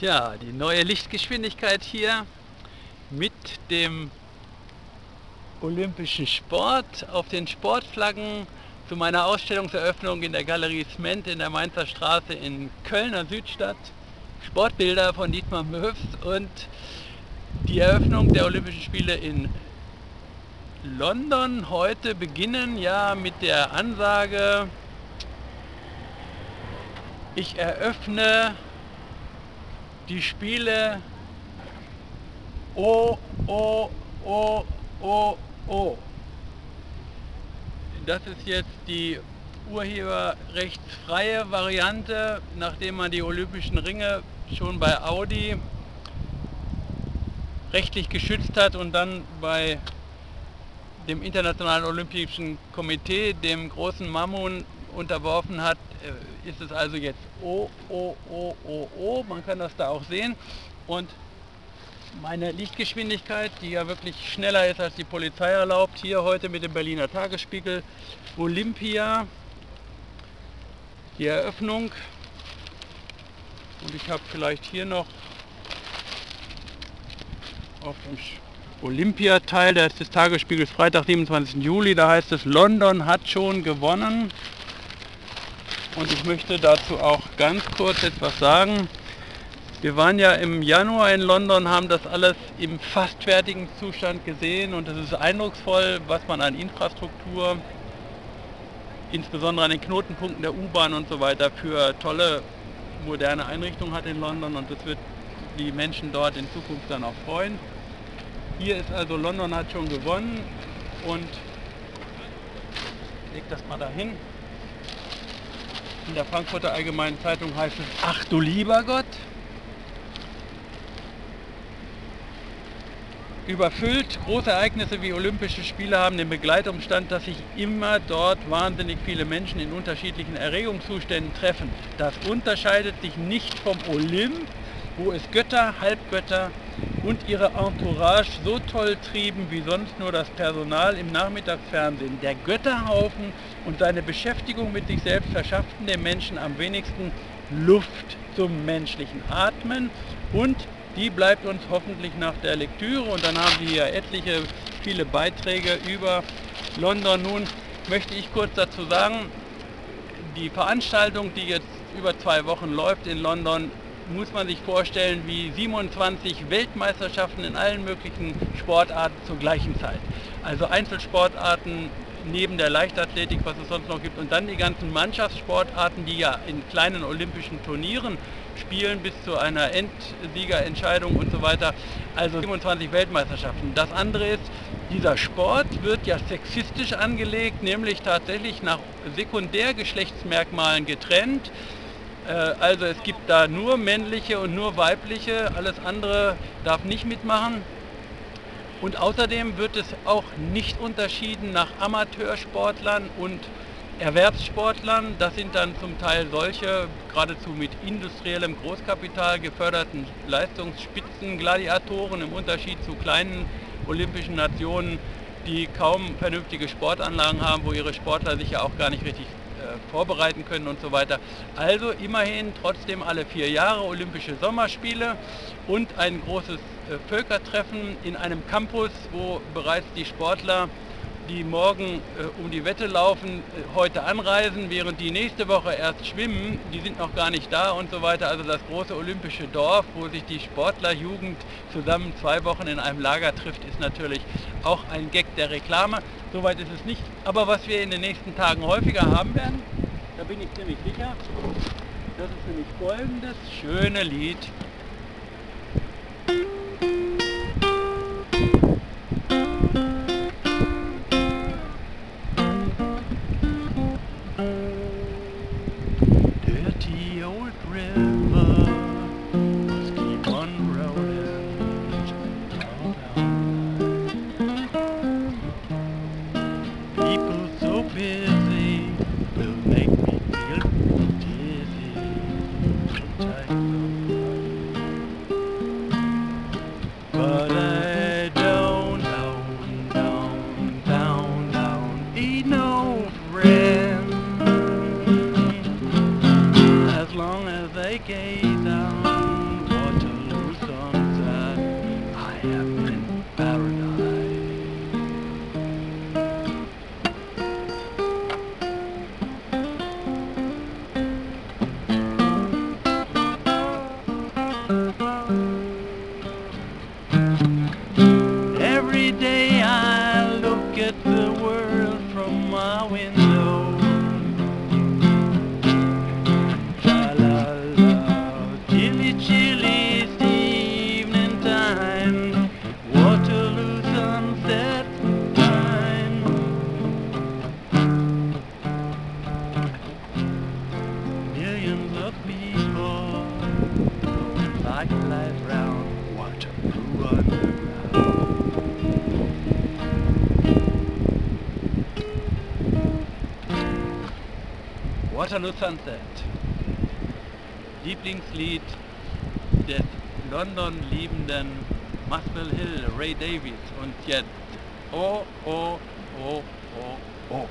Tja, die neue Lichtgeschwindigkeit hier mit dem olympischen Sport auf den Sportflaggen zu meiner Ausstellungseröffnung in der Galerie Smend in der Mainzer Straße in Kölner Südstadt. Sportbilder von Dietmar Moews und die Eröffnung der Olympischen Spiele in London heute beginnen ja mit der Ansage: Ich eröffne die Spiele O. Das ist jetzt die urheberrechtsfreie Variante, nachdem man die Olympischen Ringe schon bei Audi rechtlich geschützt hat und dann bei dem Internationalen Olympischen Komitee, dem großen Mammon, unterworfen hat, ist es also jetzt O. Man kann das da auch sehen. Und meine Lichtgeschwindigkeit, die ja wirklich schneller ist als die Polizei erlaubt, hier heute mit dem Berliner Tagesspiegel, Olympia, die Eröffnung. Und ich habe vielleicht hier noch auf dem Olympiateil des Tagesspiegels Freitag, 27. Juli, da heißt es, London hat schon gewonnen. Und ich möchte dazu auch ganz kurz etwas sagen. Wir waren ja im Januar in London, haben das alles im fast fertigen Zustand gesehen und es ist eindrucksvoll, was man an Infrastruktur, insbesondere an den Knotenpunkten der U-Bahn und so weiter, für tolle moderne Einrichtungen hat in London, und das wird die Menschen dort in Zukunft dann auch freuen. Hier ist also, London hat schon gewonnen, und ich leg das mal dahin. In der Frankfurter Allgemeinen Zeitung heißt es, ach du lieber Gott, überfüllt, große Ereignisse wie Olympische Spiele haben den Begleitumstand, dass sich immer dort wahnsinnig viele Menschen in unterschiedlichen Erregungszuständen treffen. Das unterscheidet sich nicht vom Olymp, wo es Götter, Halbgötter und ihre Entourage so toll trieben wie sonst nur das Personal im Nachmittagsfernsehen. Der Götterhaufen und seine Beschäftigung mit sich selbst verschafften dem Menschen am wenigsten Luft zum menschlichen Atmen, und die bleibt uns hoffentlich nach der Lektüre. Und dann haben wir hier etliche, viele Beiträge über London. Nun möchte ich kurz dazu sagen, die Veranstaltung, die jetzt über 2 Wochen läuft in London, muss man sich vorstellen wie 27 Weltmeisterschaften in allen möglichen Sportarten zur gleichen Zeit. Also Einzelsportarten neben der Leichtathletik, was es sonst noch gibt, und dann die ganzen Mannschaftssportarten, die ja in kleinen olympischen Turnieren spielen bis zu einer Endsiegerentscheidung und so weiter. Also 27 Weltmeisterschaften. Das andere ist, dieser Sport wird ja sexistisch angelegt, nämlich tatsächlich nach Sekundärgeschlechtsmerkmalen getrennt. Also es gibt da nur männliche und nur weibliche, alles andere darf nicht mitmachen. Und außerdem wird es auch nicht unterschieden nach Amateursportlern und Erwerbssportlern. Das sind dann zum Teil solche geradezu mit industriellem Großkapital geförderten Leistungsspitzengladiatoren, im Unterschied zu kleinen olympischen Nationen, die kaum vernünftige Sportanlagen haben, wo ihre Sportler sich ja auch gar nicht richtig vorbereiten können und so weiter. Also immerhin trotzdem alle 4 Jahre Olympische Sommerspiele und ein großes Völkertreffen in einem Campus, wo bereits die Sportler, die morgen um die Wette laufen, heute anreisen, während die nächste Woche erst schwimmen, die sind noch gar nicht da und so weiter. Also das große olympische Dorf, wo sich die Sportlerjugend zusammen 2 Wochen in einem Lager trifft, ist natürlich auch ein Gag der Reklame. Soweit ist es nicht. Aber was wir in den nächsten Tagen häufiger haben werden, da bin ich ziemlich sicher, das ist nämlich folgendes schöne Lied. Will make me feel dizzy. Waterloo Sunset, Lieblingslied des London liebenden Muswell Hill, Ray Davies, und jetzt Oh, oh, oh, oh, oh.